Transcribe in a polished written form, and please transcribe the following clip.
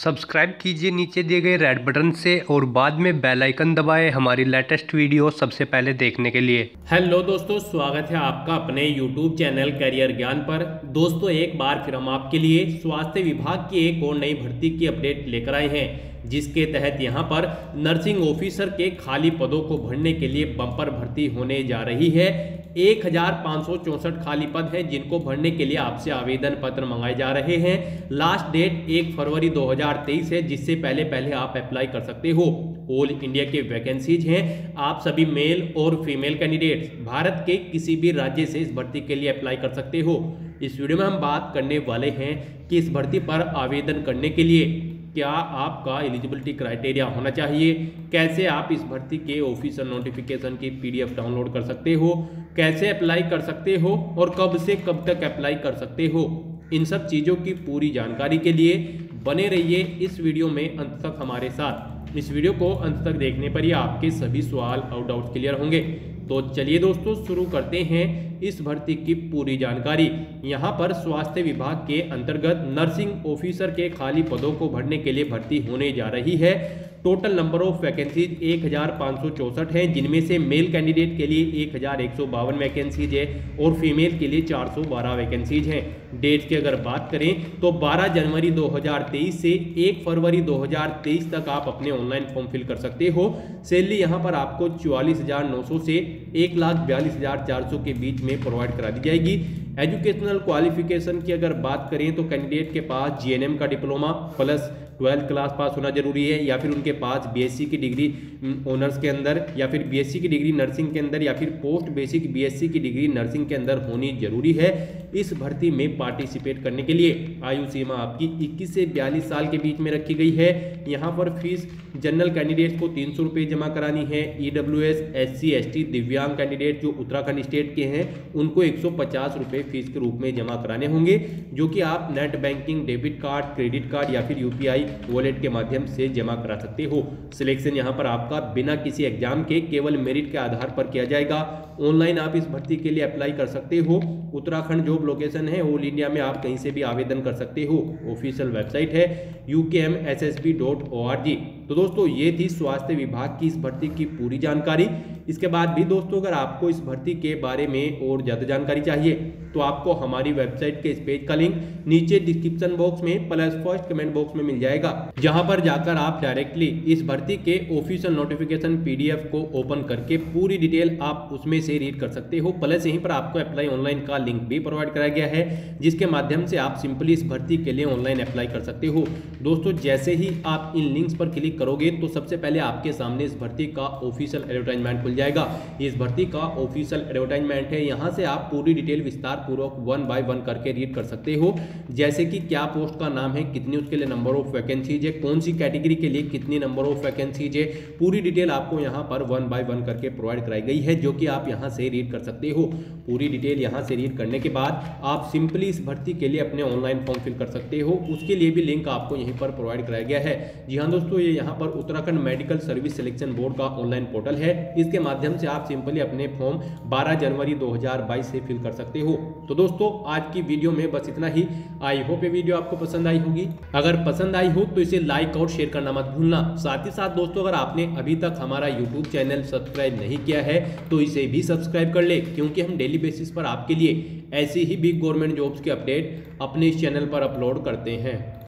Subscribe कीजिए नीचे दिए गए रेड बटन से और बाद में बेल आइकन दबाएं हमारी लेटेस्ट वीडियो सबसे पहले देखने के लिए। हेलो दोस्तों, स्वागत है आपका अपने यूट्यूब चैनल करियर ज्ञान पर। दोस्तों, एक बार फिर हम आपके लिए स्वास्थ्य विभाग की एक और नई भर्ती की अपडेट लेकर आए हैं, जिसके तहत यहाँ पर नर्सिंग ऑफिसर के खाली पदों को भरने के लिए बम्पर भर्ती होने जा रही है। 1564 खाली पद हैं जिनको भरने के लिए आपसे आवेदन पत्र मंगाए जा रहे हैं। लास्ट डेट 1 फरवरी 2023 है, जिससे पहले आप अप्लाई कर सकते हो। ऑल इंडिया के वैकेंसीज हैं। आप सभी मेल और फीमेल कैंडिडेट्स भारत के किसी भी राज्य से इस भर्ती के लिए अप्लाई कर सकते हो। इस वीडियो में हम बात करने वाले हैं कि इस भर्ती पर आवेदन करने के लिए क्या आपका एलिजिबिलिटी क्राइटेरिया होना चाहिए, कैसे आप इस भर्ती के ऑफिशियल नोटिफिकेशन की PDF डाउनलोड कर सकते हो, कैसे अप्लाई कर सकते हो और कब से कब तक अप्लाई कर सकते हो। इन सब चीज़ों की पूरी जानकारी के लिए बने रहिए इस वीडियो में अंत तक हमारे साथ। इस वीडियो को अंत तक देखने पर ही आपके सभी सवाल और डाउट क्लियर होंगे। तो चलिए दोस्तों, शुरू करते हैं इस भर्ती की पूरी जानकारी। यहाँ पर स्वास्थ्य विभाग के अंतर्गत नर्सिंग ऑफिसर के खाली पदों को भरने के लिए भर्ती होने जा रही है। टोटल नंबर ऑफ वैकेंसीज 1564 हैं, जिनमें से मेल कैंडिडेट के लिए 1152 वैकेंसीज है और फीमेल के लिए 412 वैकेंसीज हैं। डेट की अगर बात करें तो 12 जनवरी 2023 से 1 फरवरी 2023 तक आप अपने ऑनलाइन फॉर्म फिल कर सकते हो। सैलरी यहां पर आपको 44,900 से 1,42,400 के बीच में प्रोवाइड करा दी जाएगी। एजुकेशनल क्वालिफिकेशन की अगर बात करें तो कैंडिडेट के पास GNM का diploma plus 12th class pass होना जरूरी है, या फिर उनके पास BSc की डिग्री ऑनर्स के अंदर, या फिर BSc की डिग्री नर्सिंग के अंदर, या फिर पोस्ट बेसिक BSc की डिग्री नर्सिंग के अंदर होनी जरूरी है। इस भर्ती में पार्टिसिपेट करने के लिए आयु सीमा आपकी 21 से 42 साल के बीच में रखी गई है। यहाँ पर फीस जनरल कैंडिडेट्स को 300 रुपये जमा करानी है। EWS SC ST दिव्यांग कैंडिडेट जो उत्तराखंड स्टेट के हैं उनको 150 रुपये फीस के रूप में जमा कराने होंगे, जो कि आप net banking, debit card, credit card या फिर UPI वॉलेट के माध्यम से जमा करा सकते हो। सिलेक्शन यहाँ पर आपका बिना किसी एग्जाम के केवल मेरिट के आधार पर किया जाएगा। ऑनलाइन आप इस भर्ती के लिए अप्लाई कर सकते हो। उत्तराखंड जॉब लोकेशन है, ऑल इंडिया में आप कहीं से भी आवेदन कर सकते हो। ऑफिशियल वेबसाइट है ukmsb.org। तो दोस्तों, ये थी स्वास्थ्य विभाग की इस भर्ती की पूरी जानकारी। इसके बाद भी दोस्तों, अगर आपको इस भर्ती के बारे में और ज़्यादा जानकारी चाहिए तो आपको हमारी वेबसाइट के इस पेज का लिंक नीचे डिस्क्रिप्शन बॉक्स में प्लस फर्स्ट कमेंट बॉक्स में मिल जाएगा, जहां पर जाकर आप डायरेक्टली इस भर्ती के ऑफिशियल नोटिफिकेशन PDF को ओपन करके पूरी डिटेल आप उसमें से रीड कर सकते हो। प्लस यहीं पर आपको अप्लाई ऑनलाइन का लिंक भी प्रोवाइड कराया गया है, जिसके माध्यम से आप सिंपली इस भर्ती के लिए ऑनलाइन अप्लाई कर सकते हो। दोस्तों, जैसे ही आप इन लिंक्स पर क्लिक करोगे तो सबसे पहले आपके सामने इस भर्ती का ऑफिशियल एडवर्टाइजमेंट खुल जाएगा। इस भर्ती का ऑफिशियल एडवर्टाइजमेंट है, यहाँ से आप पूरी डिटेल विस्तार पूर्वक 1 बाय 1 करके रीड कर सकते हो। जैसे कि क्या पोस्ट का नाम है, कितनी उसके लिए नंबर ऑफ वैकेंसीज है, कौन सी कैटेगरी के लिए कितनी नंबर ऑफ वैकेंसीज है, पूरी डिटेल आपको यहां पर 1 बाय 1 करके प्रोवाइड कराई गई है, जो कि आप यहां से रीड कर सकते हो। पूरी डिटेल यहां से रीड करने के बाद आप सिंपली इस भर्ती के लिए अपने ऑनलाइन फॉर्म फिल कर सकते हो। उसके लिए भी लिंक आपको यहीं पर प्रोवाइड कराया गया है। जी हाँ दोस्तों, ये यहाँ पर Uttarakhand medical service selection board का ऑनलाइन पोर्टल है। इसके माध्यम से आप सिंपली अपने फॉर्म 12 जनवरी 2022 से फिल कर सकते हो। तो दोस्तों, आज की वीडियो में बस इतना ही। आई होप ये वीडियो आपको पसंद आई होगी। अगर पसंद आई हो तो इसे लाइक और शेयर करना मत भूलना। साथ ही साथ दोस्तों, अगर आपने अभी तक हमारा YouTube चैनल सब्सक्राइब नहीं किया है तो इसे भी सब्सक्राइब कर ले, क्योंकि हम डेली बेसिस पर आपके लिए ऐसी ही बिग गवर्नमेंट जॉब्स की अपडेट अपने इस चैनल पर अपलोड करते हैं।